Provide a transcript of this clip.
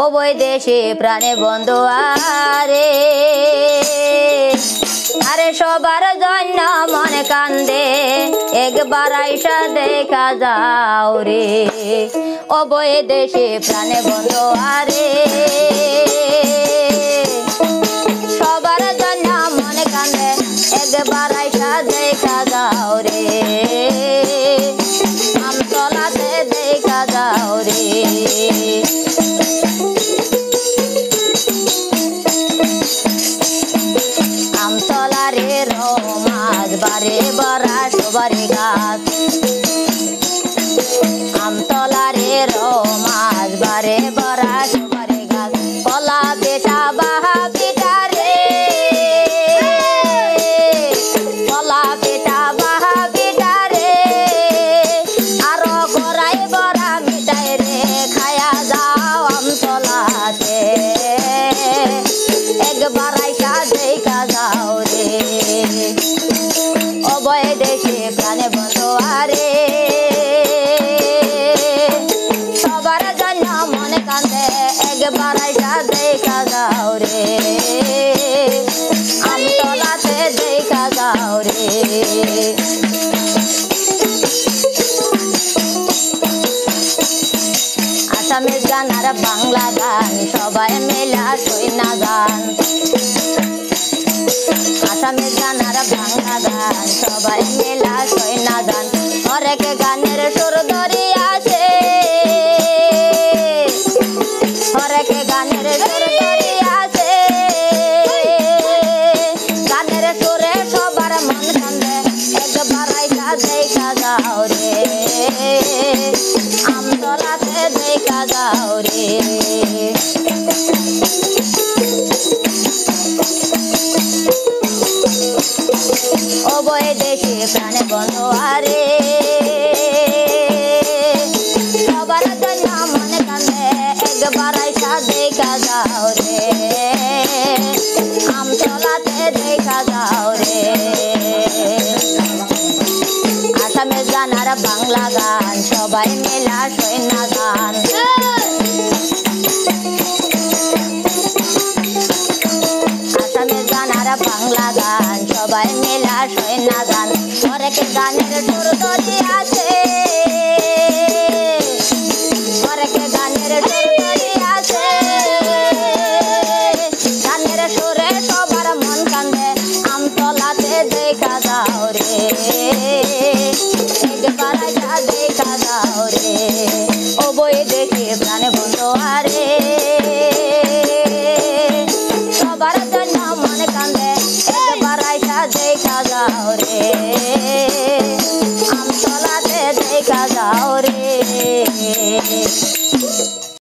ओ বৈদেশে প্রাণে বন্ধু আরে আরে সবার জন্য মনে কান্দে একবার আইসা দেখা যাও রে ও বৈদেশে প্রাণে বন্ধু আরে সবার জন্য মনে কান্দে একবার আইসা দেখা যাও রে আমতলাতে দেখা যাও রে बारे आम तलारे रो माज बारे बरा बारे गाज पला बेटा बाहा बेटा रे पला बेटा बाहा बेटा रे आरो गोराई बरा मिटाई रे खाया जाओ आम तलाते एक बार आइसा देखा जाओ रे বৈদেশে প্রাণে বন্ধু আরে সবার জন্য মনে কান্দে একবার আইসা দেখা যাও রে আমতলাতে দেখা যাও রে আসামের গান আর বাংলা গান সবাই মেলা শোনা গান आसामे गान आर बांगला गान सबाई मेला सोना गान और एक गानेर सुर धरी आसे और एक गानेर सुर धरी आसे गानेर सुरे सबार मन कांदे एकबार आइसा देखा जाओ रे आमतलाते देखा जाओ रे ओ বৈদেশে প্রাণে বন্ধু আরে সবার জন্য মনে কান্দে একবার আইসা দেখা যাও রে আমতলাতে দেখা যাও রে আসামের গান আর বাংলা গান সবাই মেলা শোনা গান আসামের গান আর বাংলা গান সবাই মেলা শোনা গান আর এক গানের সুর ধরি আছে আর এক গানের সুর ধরি আছে গানের সুরে সবার মন কান্দে আমতলাতে দেখা যাও রে একবার আইসা দেখা যাও রে ও বৈদেশে প্রাণে বন্ধু আরে সবার জন্য মন কান্দে देखा जाओ रे आमतलाते देखा जाओ रे।